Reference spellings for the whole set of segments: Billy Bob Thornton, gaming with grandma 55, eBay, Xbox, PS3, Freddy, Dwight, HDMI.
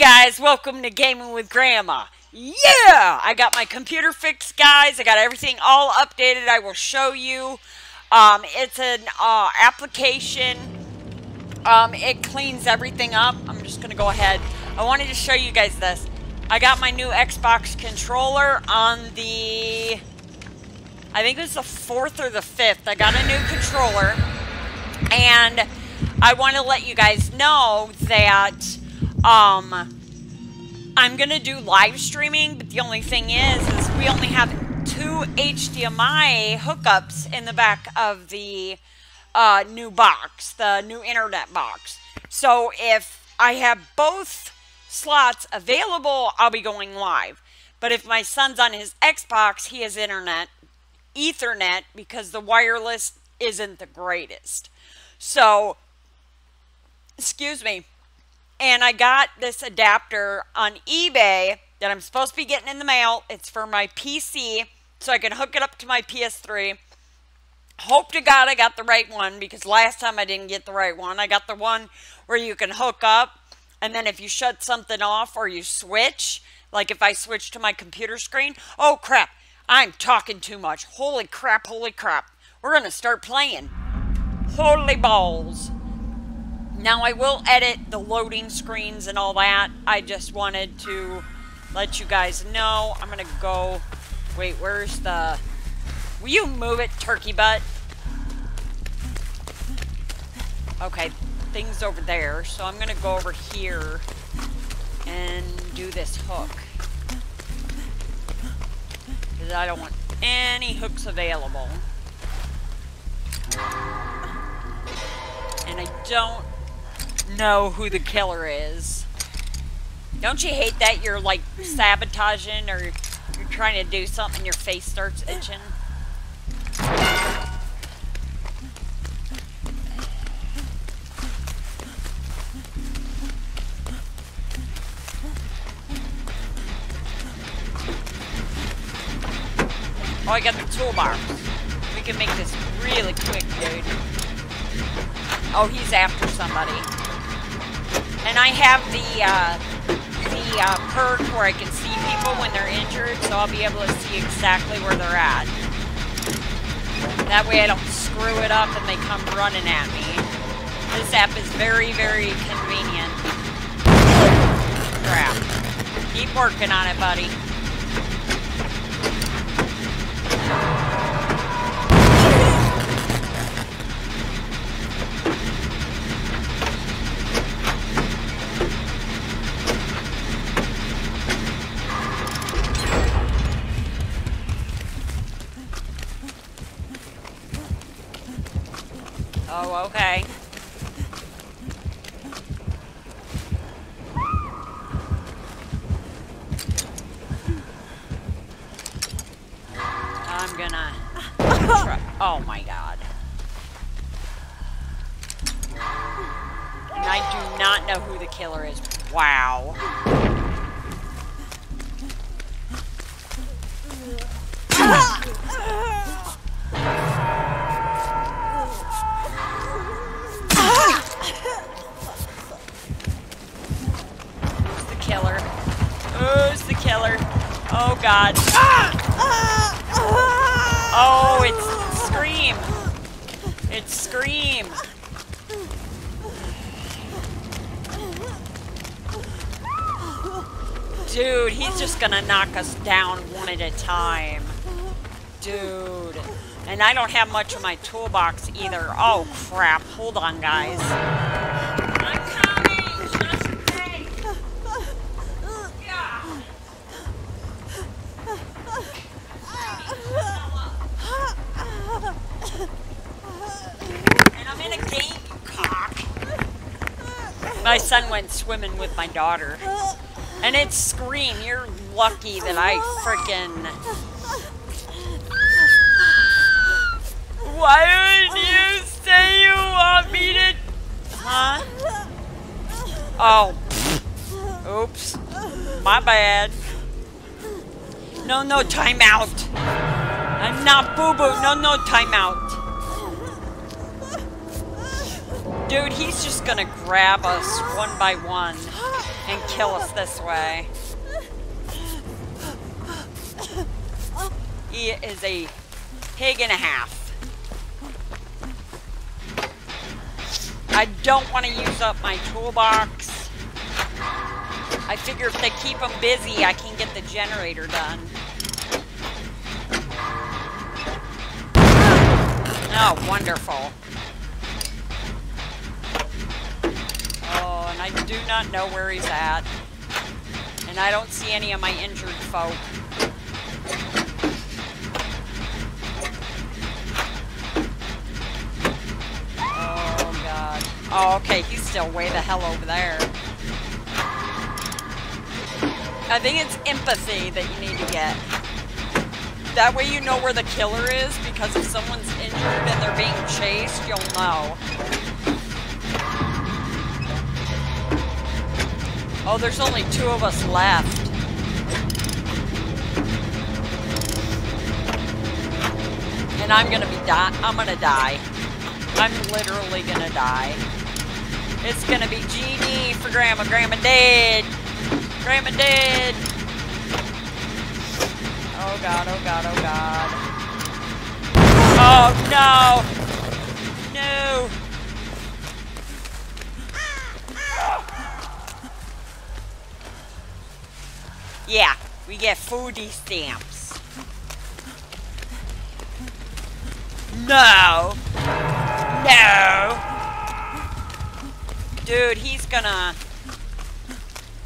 guys, welcome to Gaming with Grandma. Yeah, I got my computer fixed, guys. I got everything all updated. I will show you. It's an application. It cleans everything up. I'm just gonna go ahead. I wanted to show you guys this. I got my new Xbox controller on the, I think it was the 4th or the 5th. I got a new controller, and I want to let you guys know that I'm gonna do live streaming, but the only thing is we only have 2 HDMI hookups in the back of the new box, the new internet box. So if I have both slots available, I'll be going live. But if my son's on his Xbox, he has internet, Ethernet, because the wireless isn't the greatest. So, excuse me. And I got this adapter on eBay that I'm supposed to be getting in the mail. It's for my PC, so I can hook it up to my PS3. Hope to God I got the right one, because last time I didn't get the right one. I got the one where you can hook up, and then if you shut something off or you switch, like if I switch to my computer screen. Oh, crap. I'm talking too much. Holy crap, holy crap. We're going to start playing. Holy balls. Now, I will edit the loading screens and all that. I just wanted to let you guys know. I'm gonna go... Wait, where's the... Will you move it, turkey butt? Okay, thing's over there. So I'm gonna go over here and do this hook. Because I don't want any hooks available. And I don't know who the killer is. Don't you hate that you're like sabotaging, or you're trying to do something, your face starts itching? Oh, I got the toolbar. We can make this really quick, dude. Oh, he's after somebody. And I have the perk where I can see people when they're injured, so I'll be able to see exactly where they're at. That way I don't screw it up and they come running at me. This app is very, very convenient. Crap. Keep working on it, buddy. Oh, okay. I'm gonna... Oh my God. And I do not know who the killer is. Wow. Oh God. Oh, it's Scream. It's Scream. Dude, he's just gonna knock us down one at a time. Dude. And I don't have much of my toolbox either. Oh crap. Hold on, guys. My son went swimming with my daughter. And it's Scream. You're lucky that I freaking... Why would you say you want me to... Huh? Oh. Oops. My bad. No, no, time out. I'm not boo-boo. No, no, time out. Dude, he's just gonna grab us one by one and kill us this way. He is a pig and a half. I don't want to use up my toolbox. I figure if they keep them busy, I can get the generator done. Oh, wonderful. Oh, and I do not know where he's at. And I don't see any of my injured folk. Oh, okay, he's still way the hell over there. I think it's empathy that you need to get. That way you know where the killer is, because if someone's injured and they're being chased, you'll know. Oh, there's only two of us left. And I'm gonna die. I'm literally gonna die. It's gonna be GD for Grandma. Grandma dead. Grandma dead. Oh god, oh god, oh god. Oh no. No. Yeah, we get foodie stamps. No. No. Dude, he's gonna...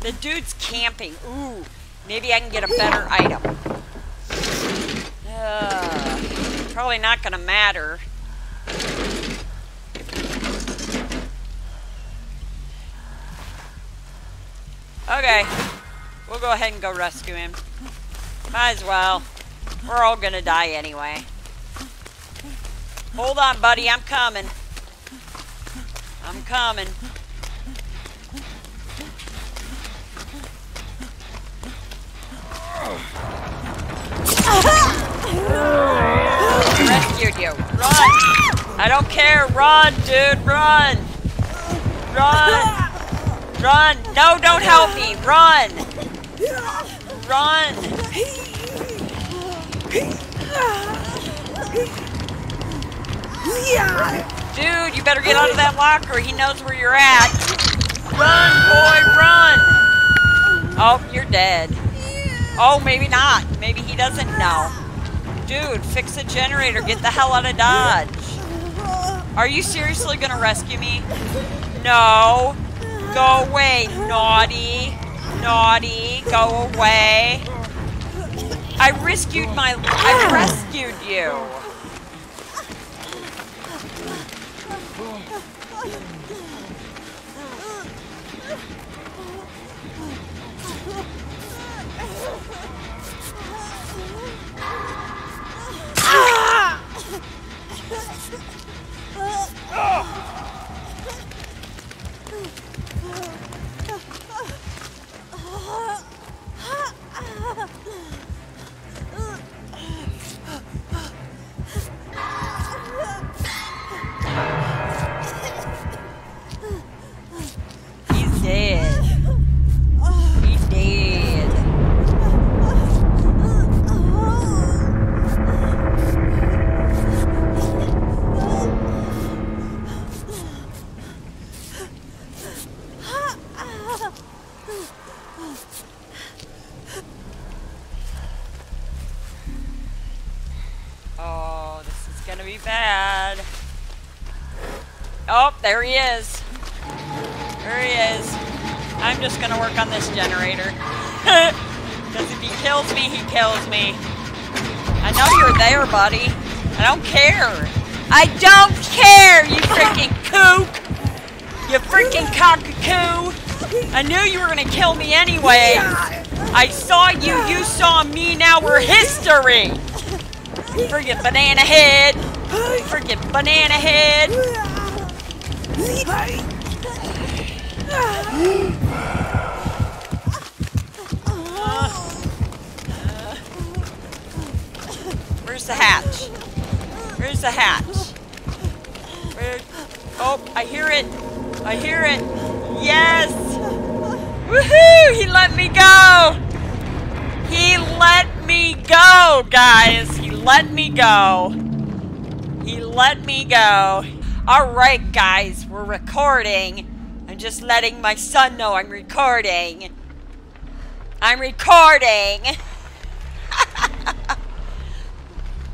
The dude's camping. Ooh, maybe I can get a better item. Probably not gonna matter. Okay, we'll go ahead and go rescue him. Might as well. We're all gonna die anyway. Hold on, buddy, I'm coming. I'm coming. Rescued you. Run! I don't care. Run, dude. Run! Run! Run! No, don't help me. Run! Run! Dude, you better get out of that locker. He knows where you're at. Run, boy, run! Oh, you're dead. Oh, maybe not. Maybe he doesn't know. Dude, fix the generator. Get the hell out of Dodge. Are you seriously gonna rescue me? No. Go away, naughty. Naughty. Go away. I rescued you. There he is. There he is. I'm just gonna work on this generator. Because if he kills me, he kills me. I know you're there, buddy. I don't care. I don't care, you freaking kook. You freaking cockatoo. I knew you were gonna kill me anyway. I saw you. You saw me. Now we're history. Freaking banana head. Freaking banana head. Where's the hatch? Where's the hatch? Where? Oh, I hear it. I hear it. Yes. Woohoo! He let me go! He let me go, guys! He let me go. He let me go. Alright, guys, we're recording. I'm just letting my son know I'm recording. I'm recording!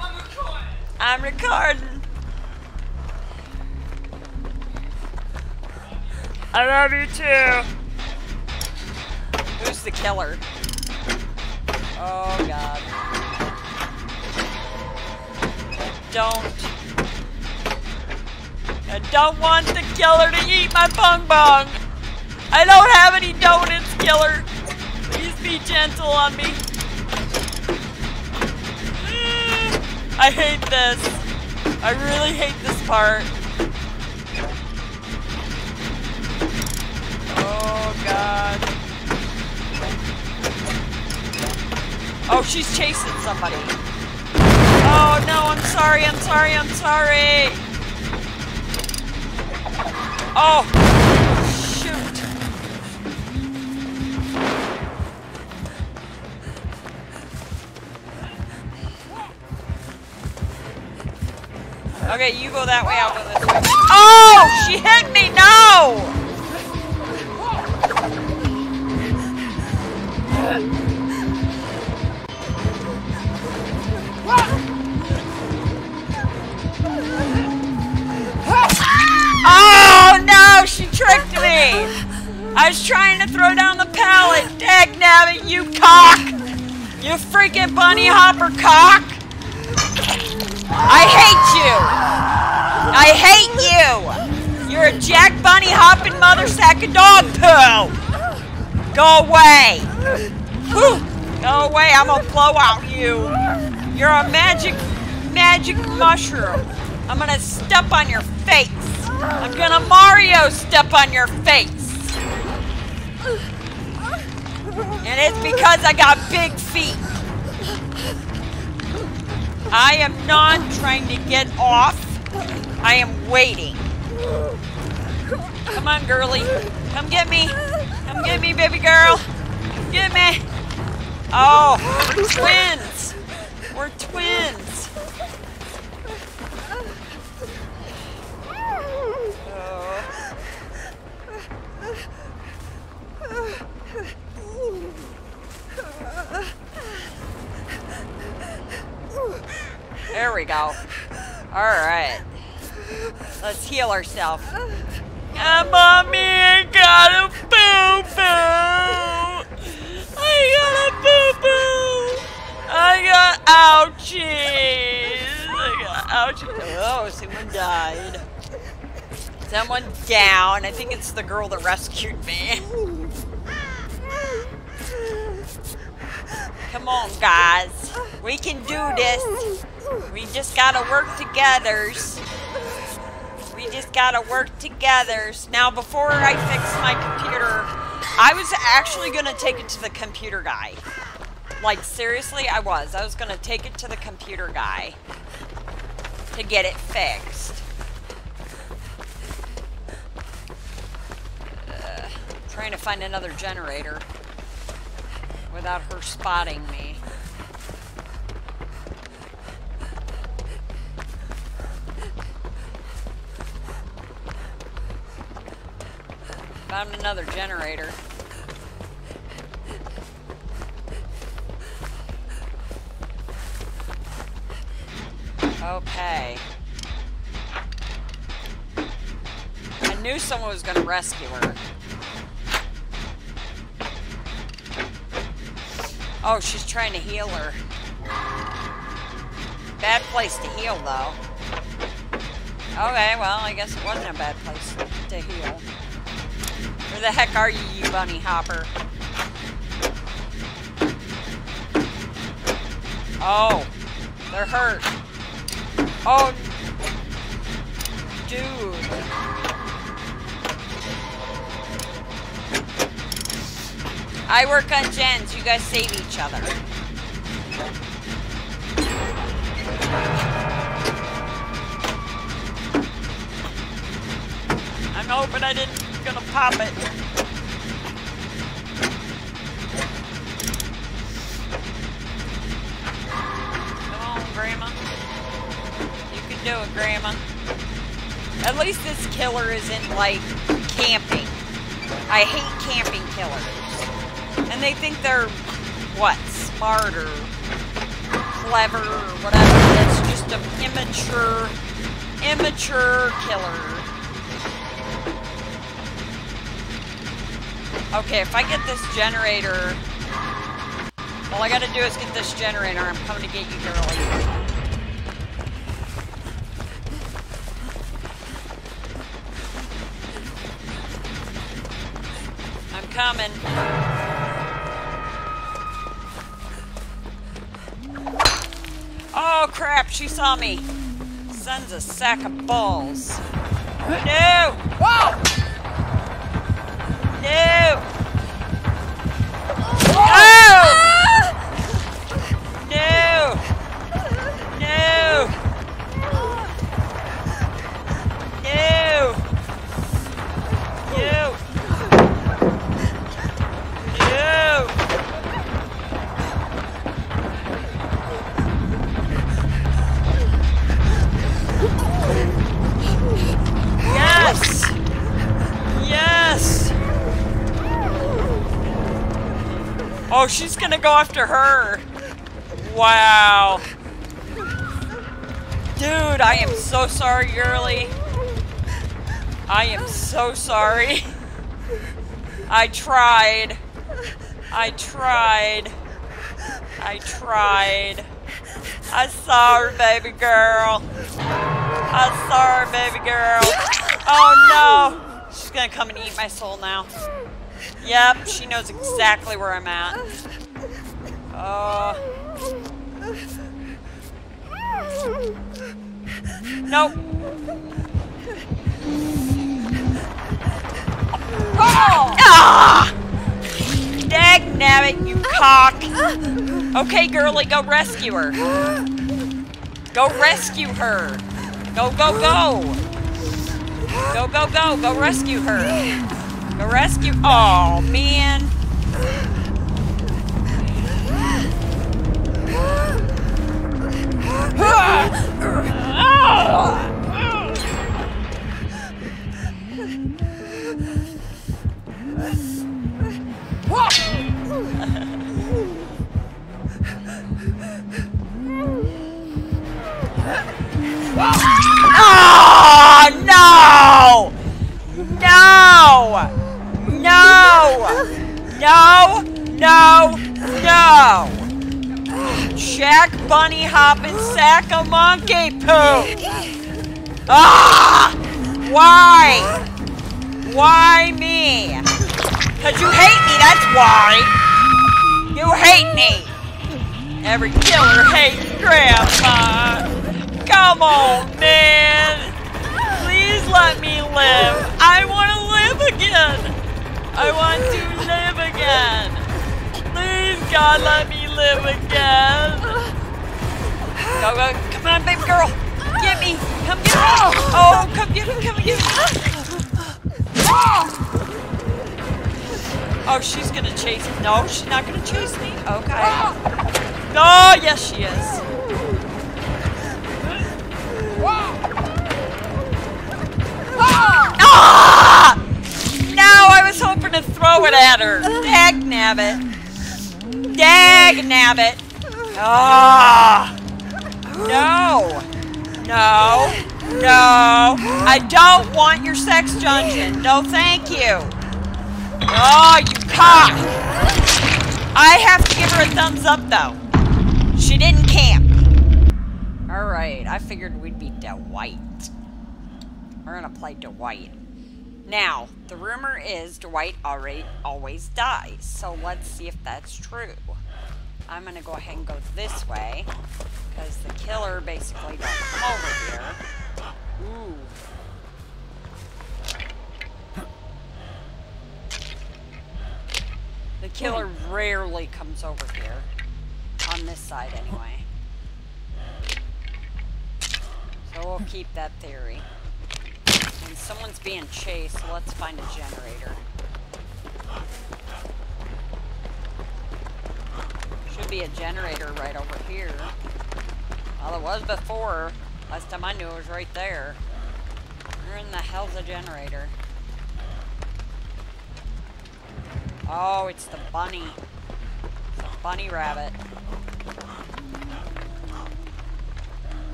I'm recording! I'm recording! I love you too! Who's the killer? Oh god. I don't want the killer to eat my bong bong! I don't have any donuts, killer! Please be gentle on me! I hate this! I really hate this part! Oh god. Oh, she's chasing somebody. Oh no, I'm sorry, I'm sorry, I'm sorry. Oh, shoot. Okay, you go that way, I'll go this way. Oh, she hit me, no! Oh no, she tricked me! I was trying to throw down the pallet! Dagnabbit, you cock! You freaking bunny hopper cock! I hate you! I hate you! You're a jack bunny hopping mother sack of dog poo! Go away! Whew. Go away, I'm gonna blow out you! You're a magic mushroom! I'm gonna step on your face! I'm gonna Mario step on your face! And it's because I got big feet! I am not trying to get off. I am waiting. Come on, girly. Come get me. Come get me, baby girl. Get me. Oh, we're twins. We're twins. There we go. Alright. Let's heal ourselves. Mommy, I got a boo-boo! I got a boo-boo! I got ouchies! I got ouchies. Oh, someone died. Someone down. I think it's the girl that rescued me. Come on, guys. We can do this. We just gotta work together. We just gotta work together. Now, before I fix my computer, I was actually gonna take it to the computer guy. Like, seriously, I was. I was gonna take it to the computer guy to get it fixed. Trying to find another generator without her spotting me. Found another generator. Okay. I knew someone was going to rescue her. Oh, she's trying to heal her. Bad place to heal, though. Okay, well, I guess it wasn't a bad place to heal. Where the heck are you, you bunny hopper? Oh, they're hurt. Oh, dude. I work on gens, you guys save each other. I'm hoping I didn't gonna pop it. Grandma. At least this killer isn't, like, camping. I hate camping killers. And they think they're, what, smart or clever or whatever. That's just an immature killer. Okay, if I get this generator, all I gotta do is get this generator. I'm coming to get you, girlie. I'm coming. Oh crap, she saw me. Son's a sack of balls. No! Whoa! No! Oh! No! No! No! No! No! Yes! Yes! Oh, she's gonna go after her. Wow. Dude, I am so sorry, girlie. I am so sorry. I tried. I'm sorry, baby girl. I'm sorry, baby girl. Oh, no. She's gonna come and eat my soul now. Yep, she knows exactly where I'm at. Nope. Oh! Ah! Dagnabbit, you cock! Okay, girlie, go rescue her. Go rescue her. Go, go, go! Go, go, go, go rescue her. The rescue. Oh man. Oh no! No! No! No! No! No! Jack bunny hopping sack of monkey poo! Ah! Why? Why me? Cause you hate me, that's why! You hate me! Every killer hates Grandma! Come on, man! Please let me live! I wanna live again! I want to live again! Please, God, let me live again! Go, go, come on, baby girl! Get me! Come get me! Oh, come get me, come get me! Oh, she's gonna chase me. No, she's not gonna chase me. Okay. Oh, yes, she is. Ah! No, I was hoping to throw it at her. Dagnabbit. Dagnabbit. Ah. No. No. No. I don't want your sex dungeon. No, thank you. Oh, you cock. I have to give her a thumbs up, though. She didn't camp. All right. I figured we'd be Dwight. We're going to play Dwight. Now, the rumor is Dwight always dies, so let's see if that's true. I'm gonna go ahead and go this way, because the killer basically doesn't come over here. Ooh. The killer rarely comes over here, on this side anyway. So we'll keep that theory. Someone's being chased, so let's find a generator. Should be a generator right over here. Well, it was before. Last time I knew it was right there. Where in the hell's the generator? Oh, it's the bunny. It's the bunny rabbit.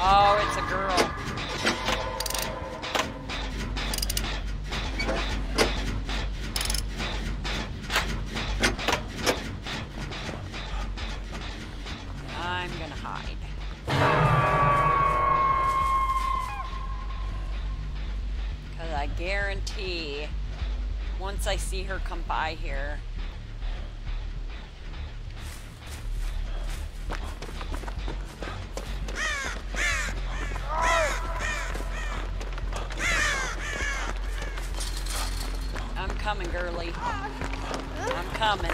Oh, it's a girl. I'm gonna hide. Because I guarantee, once I see her come by here, I'm coming, girly. I'm coming.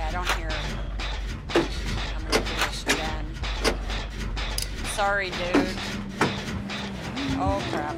I don't hear her. I'm gonna do this again. Sorry, dude. Oh, crap.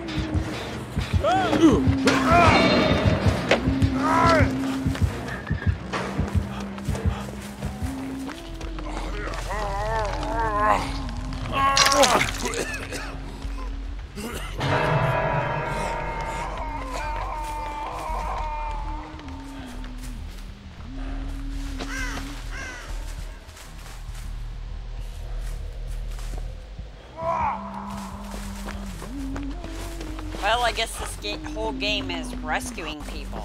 Well, I guess this whole game is rescuing people.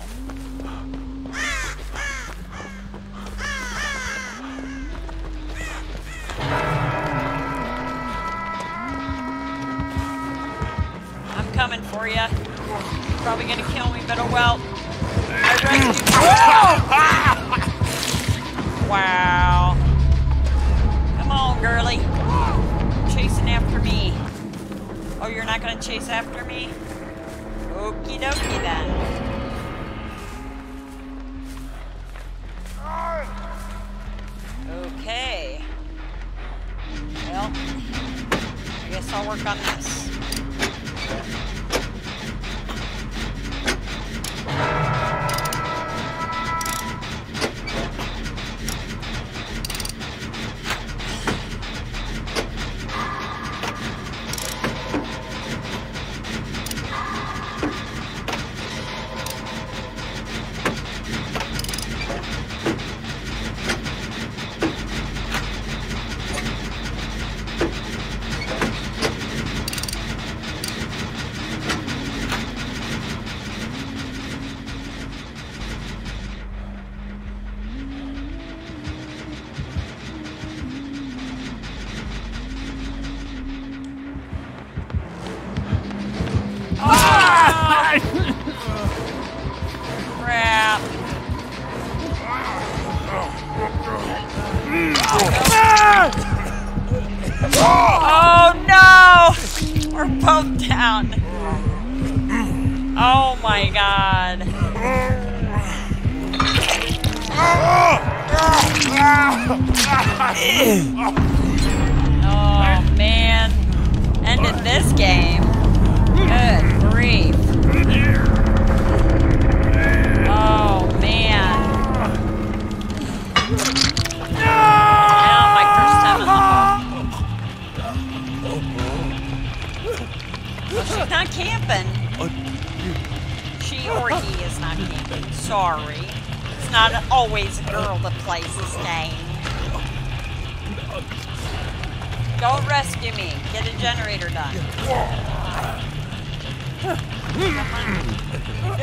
I'm coming for you. Probably gonna kill me, but oh well. I rescued you. Wow. Come on, girly. Chasing after me. Oh, you're not gonna chase after me? Okie dokie then. Okay. Well, I guess I'll work on this. Both down. Oh my god. Oh man. End of this game. Good grief. Oh man. Now my first time in the hall. Well, she's not camping. She or he is not camping. Sorry. It's not always a girl that plays this game. Don't rescue me. Get a generator done. Do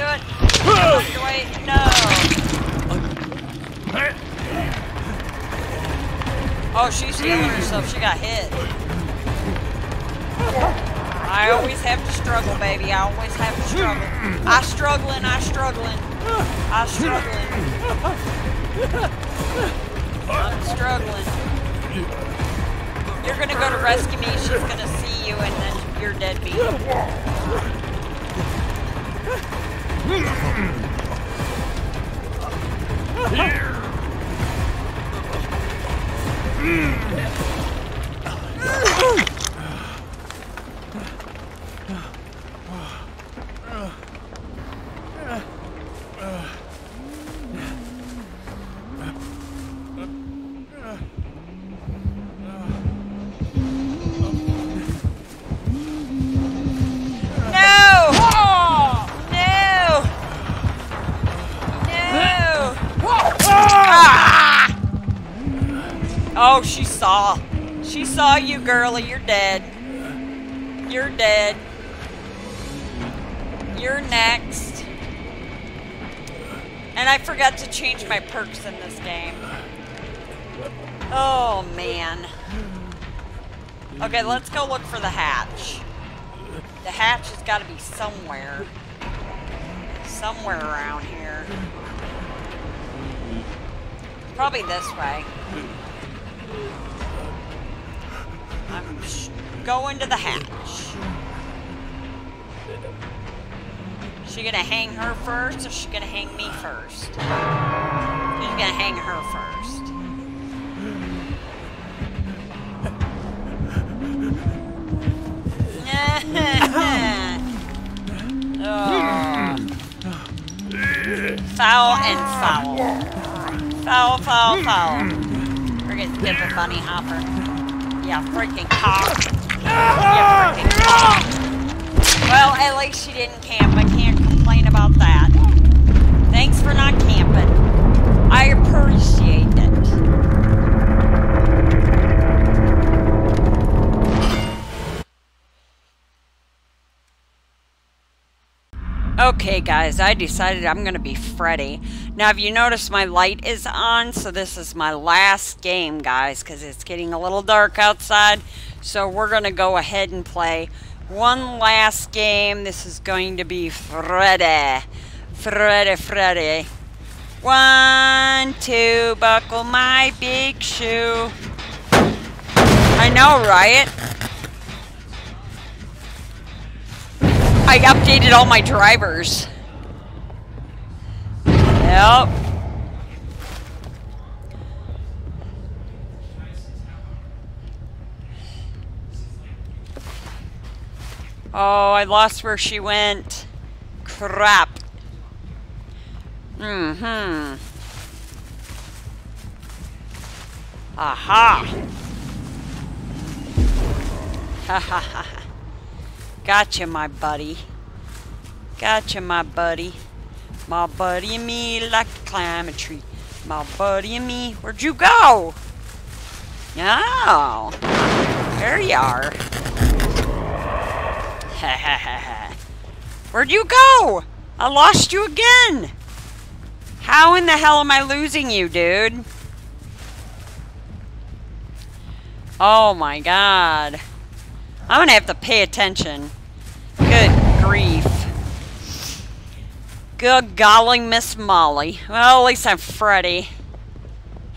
it. Come on, Dwight. No. Oh, she's healing herself. She got hit. I always have to struggle, baby. I always have to struggle. I'm struggling. You're gonna go to rescue me, she's gonna see you, and then you're dead beat. Oh, she saw. She saw you, girlie. You're dead. You're dead. You're next. And I forgot to change my perks in this game. Oh, man. Okay, let's go look for the hatch. The hatch has got to be somewhere. Somewhere around here. Probably this way. I'm going to the hatch. Is she gonna hang her first, or is she gonna hang me first? She's gonna hang her first. Foul and foul. Foul, foul, foul. Get the bunny hopper. Yeah, freaking cock. Yeah, freaking cock. Well, at least she didn't camp. I can't complain about that. Thanks for not camping. I appreciate it. Okay, guys, I decided I'm going to be Freddy. Now, if you notice, my light is on, so this is my last game, guys, because it's getting a little dark outside. So we're going to go ahead and play one last game. This is going to be Freddy. Freddy, Freddy. 1, 2, buckle my big shoe. I know, right? I updated all my drivers. Yep. Oh, I lost where she went. Crap. Aha. Ha ha ha. Gotcha, my buddy. Gotcha, my buddy. My buddy and me like to climb a tree. My buddy and me. Where'd you go? Oh, there you are. Where'd you go? I lost you again. How in the hell am I losing you, dude? Oh my god. I'm gonna have to pay attention. Good grief. Good golly, Miss Molly. Well, at least I'm Freddy.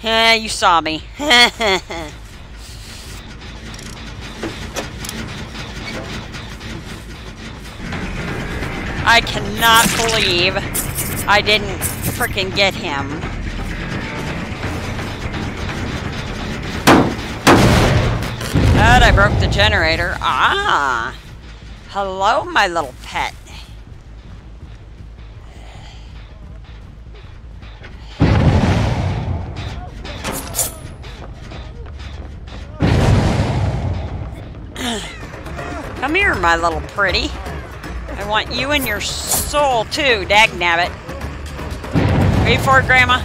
You saw me. I cannot believe I didn't frickin' get him. And I broke the generator. Ah! Hello, my little pet. Come here, my little pretty. I want you and your soul too, dagnabbit. Ready for it, Grandma?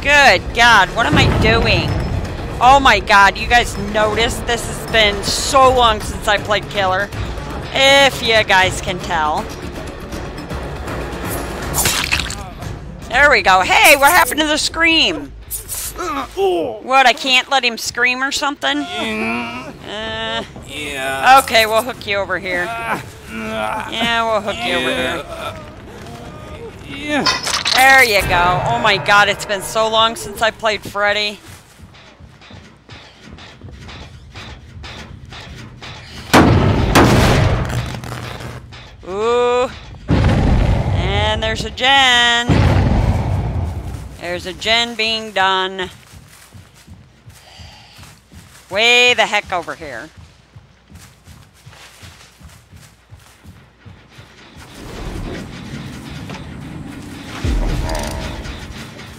Good God, what am I doing? Oh my God, you guys noticed this has been so long since I played Killer. If you guys can tell. There we go. Hey, what happened to the scream? What, I can't let him scream or something? Yeah. Okay, we'll hook you over here. Yeah, we'll hook you over here. Yeah. There you go. Oh my god, it's been so long since I played Freddy. Ooh. And there's a gen. There's a gen being done. Way the heck over here.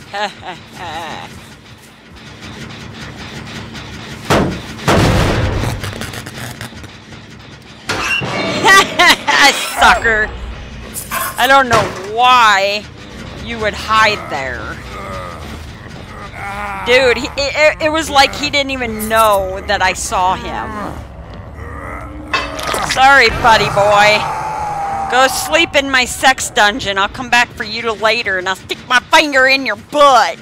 Ha ha ha. Sucker. I don't know why you would hide there. Dude, it was like he didn't even know that I saw him. Sorry, buddy boy. Go sleep in my sex dungeon. I'll come back for you later and I'll stick my finger in your butt.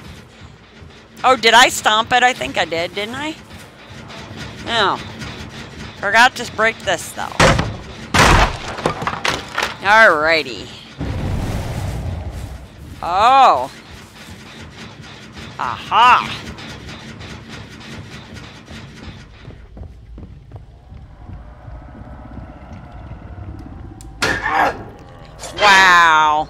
Oh, did I stomp it? I think I did, didn't I? No. Forgot to break this, though. Alrighty. Oh. Aha! Wow!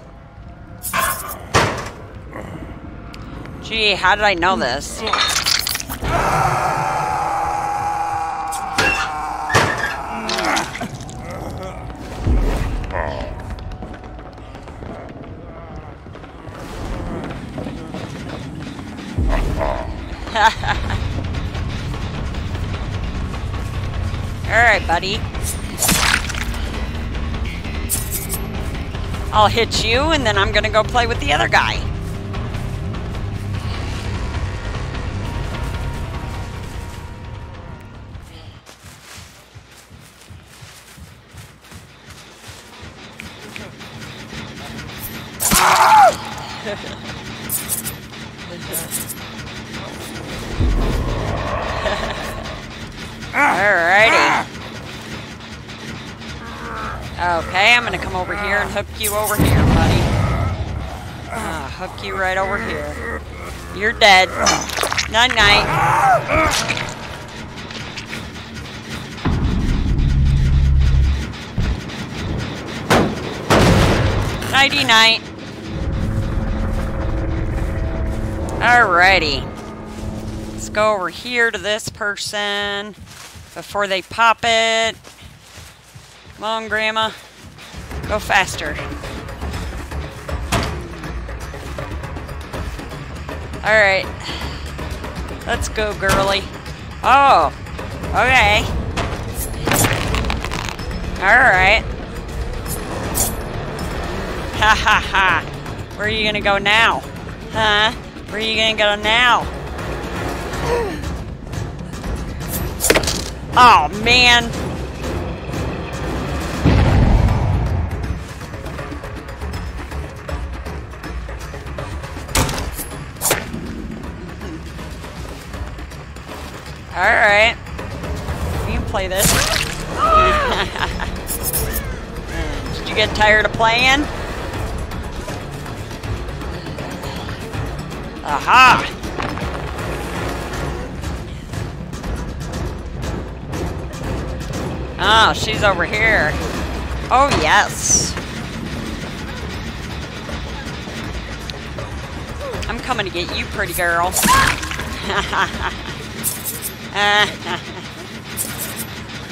Gee, how did I know this? Alright, buddy. I'll hit you, and then I'm gonna go play with the other guy. Alrighty. Okay, I'm gonna come over here and hook you over here, buddy. Hook you right over here. You're dead. Night night. Nighty night. Alrighty. Let's go over here to this person. Before they pop it. Come on, Grandma. Go faster. Alright. Let's go, girly. Oh. Okay. Alright. Ha ha ha. Where are you gonna go now? Huh? Where are you gonna go now? Oh, man. All right. We can play this. Did you get tired of playing? Aha. Oh, she's over here. Oh, yes. I'm coming to get you, pretty girl.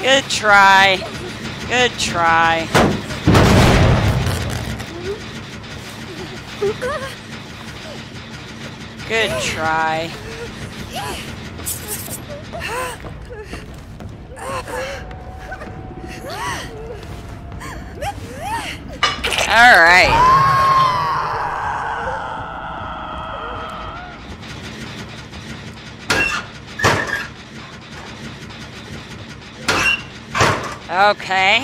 Good try. Good try. Good try. All right. Okay.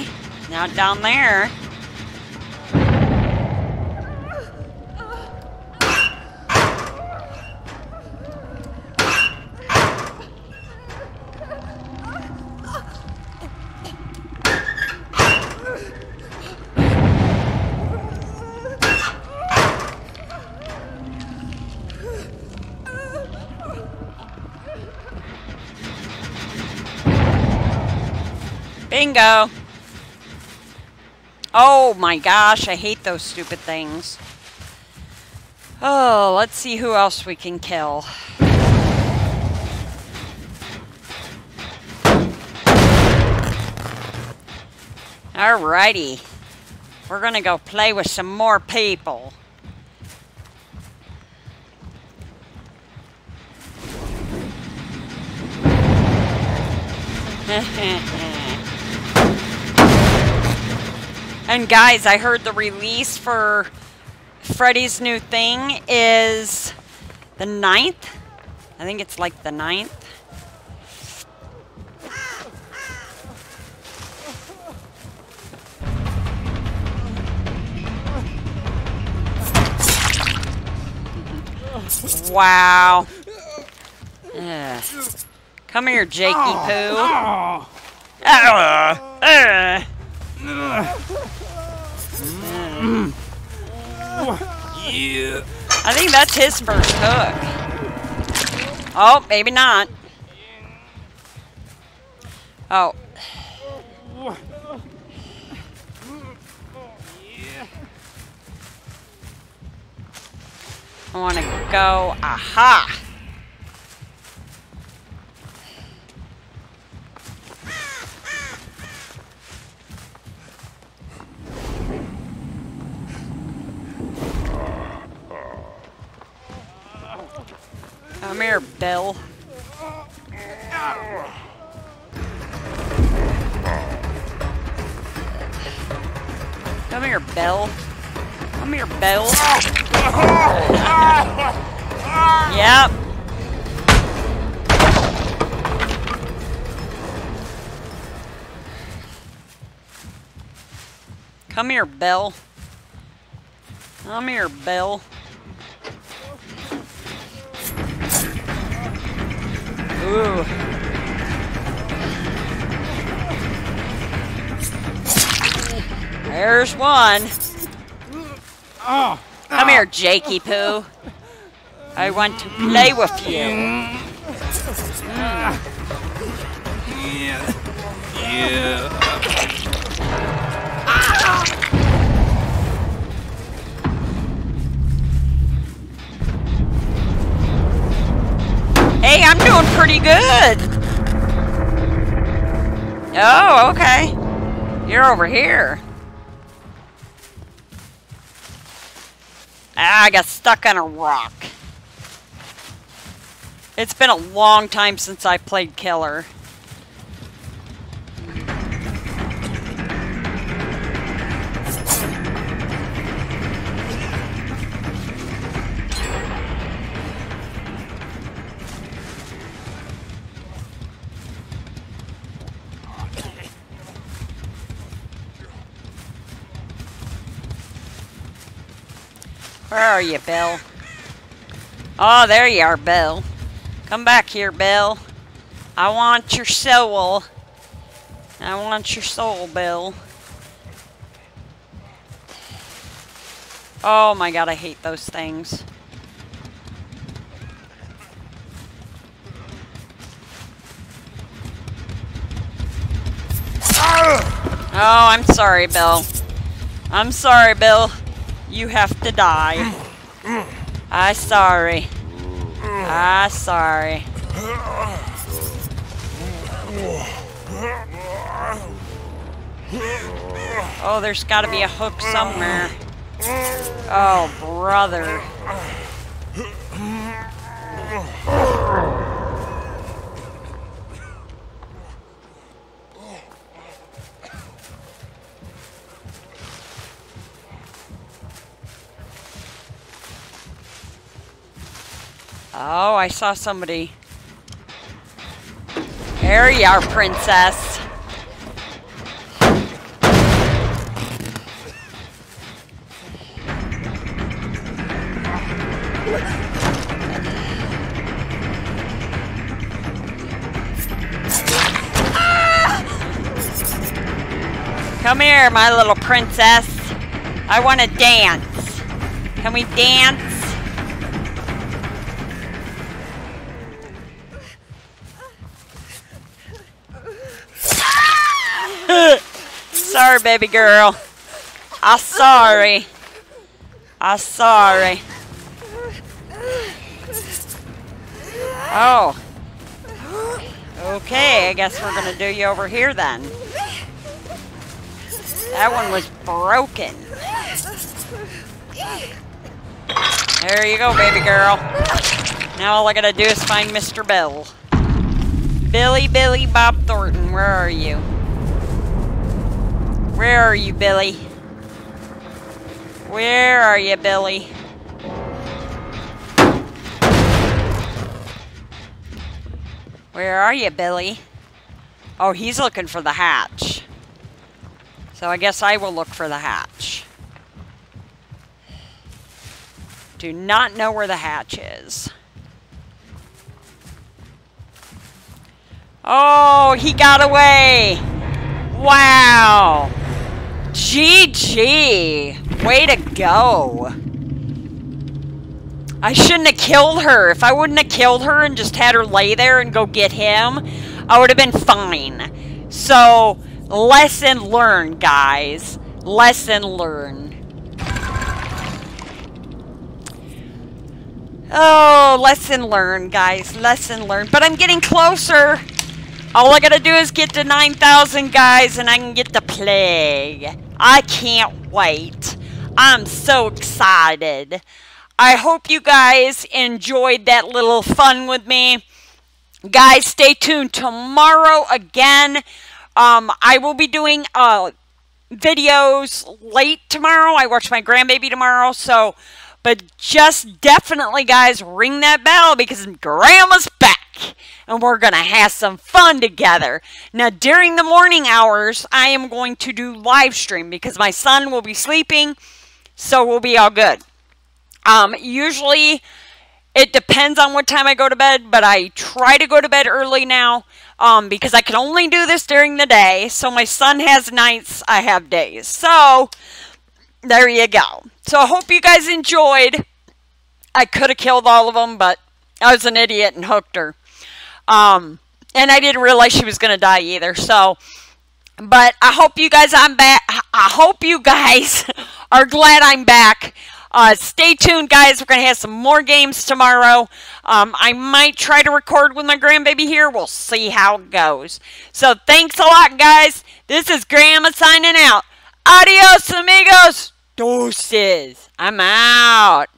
Now down there. Bingo! Oh my gosh, I hate those stupid things. Oh, let's see who else we can kill. Alrighty. We're gonna go play with some more people. And guys, I heard the release for Freddy's new thing is the 9th. I think it's like the 9th. Wow. Ugh. Come here, Jakey Poo. Yeah. I think that's his first hook. Oh, maybe not. Oh. I want to go. Aha! Come here, Bill. Come here, Bill. Come here, Bill. Yep. Come here, Bill. Come here, Bill. Ooh. There's one. Come here, Jakey Poo. I want to play with you. Hey, I'm doing pretty good. Oh, okay. You're over here. Ah, I got stuck on a rock. It's been a long time since I played Killer. Where are you, Bill? Oh, there you are, Bill. Come back here, Bill. I want your soul. I want your soul, Bill. Oh my god, I hate those things. Oh, I'm sorry, Bill. I'm sorry, Bill. You have to die. I'm sorry. I'm sorry. Oh, there's gotta be a hook somewhere. Oh, brother. Oh, I saw somebody. There you are, princess. Come here, my little princess. I want to dance. Can we dance? Sorry, baby girl. I'm sorry. I'm sorry. Oh. Okay, I guess we're gonna do you over here then. That one was broken. There you go, baby girl. Now all I gotta do is find Mr. Bill. Billy Bob Thornton, where are you? Where are you, Billy? Where are you, Billy? Where are you, Billy? Oh, he's looking for the hatch. So I guess I will look for the hatch. Do not know where the hatch is. Oh, he got away. Wow. GG. Way to go. I shouldn't have killed her. If I wouldn't have killed her and just had her lay there and go get him, I would have been fine. So, lesson learned, guys. Lesson learned. Oh, lesson learned, guys. Lesson learned. But I'm getting closer. All I gotta do is get to 9,000, guys, and I can get the plague. I can't wait. I'm so excited. I hope you guys enjoyed that little fun with me. Guys, stay tuned tomorrow again. I will be doing videos late tomorrow. I watch my grandbaby tomorrow. So, but just definitely, guys, ring that bell because Grandma's back. And we're going to have some fun together. Now, during the morning hours, I am going to do live stream because my son will be sleeping. So, we'll be all good. Usually it depends on what time I go to bed, but I try to go to bed early now, because I can only do this during the day. So my son has nights, I have days. So there you go. So I hope you guys enjoyed. I could have killed all of them, but I was an idiot and hooked her. And I didn't realize she was going to die either. So, but I hope you guys, I hope you guys are glad I'm back. Stay tuned, guys. We're going to have some more games tomorrow. I might try to record with my grandbaby here. We'll see how it goes. So thanks a lot, guys. This is Grandma signing out. Adios, amigos. Doses. I'm out.